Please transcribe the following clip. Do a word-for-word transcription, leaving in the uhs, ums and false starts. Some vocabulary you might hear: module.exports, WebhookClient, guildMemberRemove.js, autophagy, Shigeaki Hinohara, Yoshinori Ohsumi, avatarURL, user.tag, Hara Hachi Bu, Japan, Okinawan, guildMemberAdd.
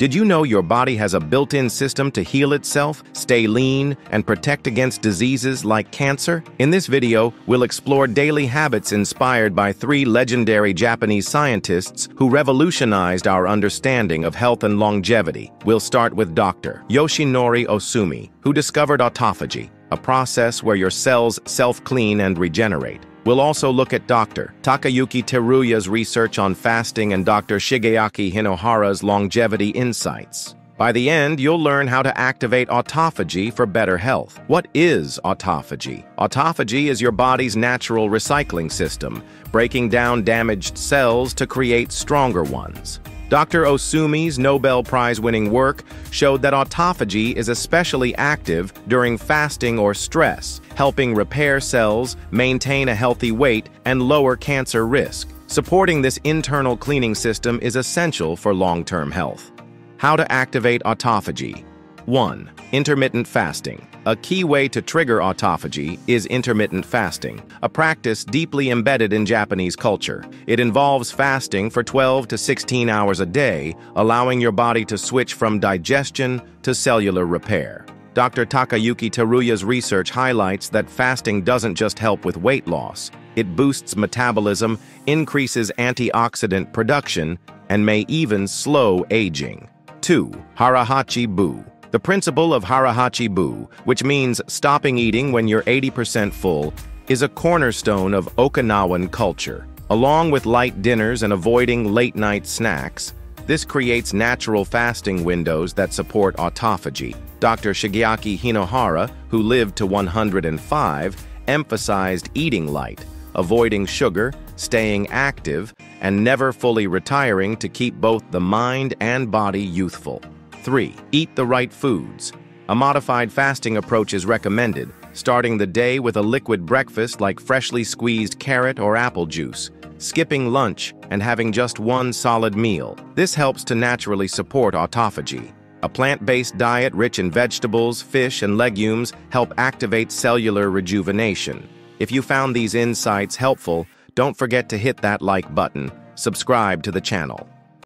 Did you know your body has a built-in system to heal itself, stay lean, and protect against diseases like cancer? In this video, we'll explore daily habits inspired by three legendary Japanese scientists who revolutionized our understanding of health and longevity. We'll start with Doctor Yoshinori Ohsumi, who discovered autophagy, a process where your cells self-clean and regenerate. We'll also look at Doctor Takayuki Teruya's research on fasting and Doctor Shigeaki Hinohara's longevity insights. By the end, you'll learn how to activate autophagy for better health. What is autophagy? Autophagy is your body's natural recycling system, breaking down damaged cells to create stronger ones. Doctor Ohsumi's Nobel Prize-winning work showed that autophagy is especially active during fasting or stress, helping repair cells, maintain a healthy weight, and lower cancer risk. Supporting this internal cleaning system is essential for long-term health. How to activate autophagy. one. Intermittent fasting. A key way to trigger autophagy is intermittent fasting, a practice deeply embedded in Japanese culture. It involves fasting for twelve to sixteen hours a day, allowing your body to switch from digestion to cellular repair. Doctor Takayuki Teruya's research highlights that fasting doesn't just help with weight loss. It boosts metabolism, increases antioxidant production, and may even slow aging. two. Hara Hachi Bu. The principle of Hara Hachi Bu, which means stopping eating when you're eighty percent full, is a cornerstone of Okinawan culture. Along with light dinners and avoiding late-night snacks, this creates natural fasting windows that support autophagy. Doctor Shigeaki Hinohara, who lived to one hundred and five, emphasized eating light, avoiding sugar, staying active, and never fully retiring to keep both the mind and body youthful. three. Eat the right foods. A modified fasting approach is recommended, starting the day with a liquid breakfast like freshly squeezed carrot or apple juice, skipping lunch, and having just one solid meal. This helps to naturally support autophagy. A plant-based diet rich in vegetables, fish, and legumes help activate cellular rejuvenation. If you found these insights helpful, don't forget to hit that like button, subscribe to the channel.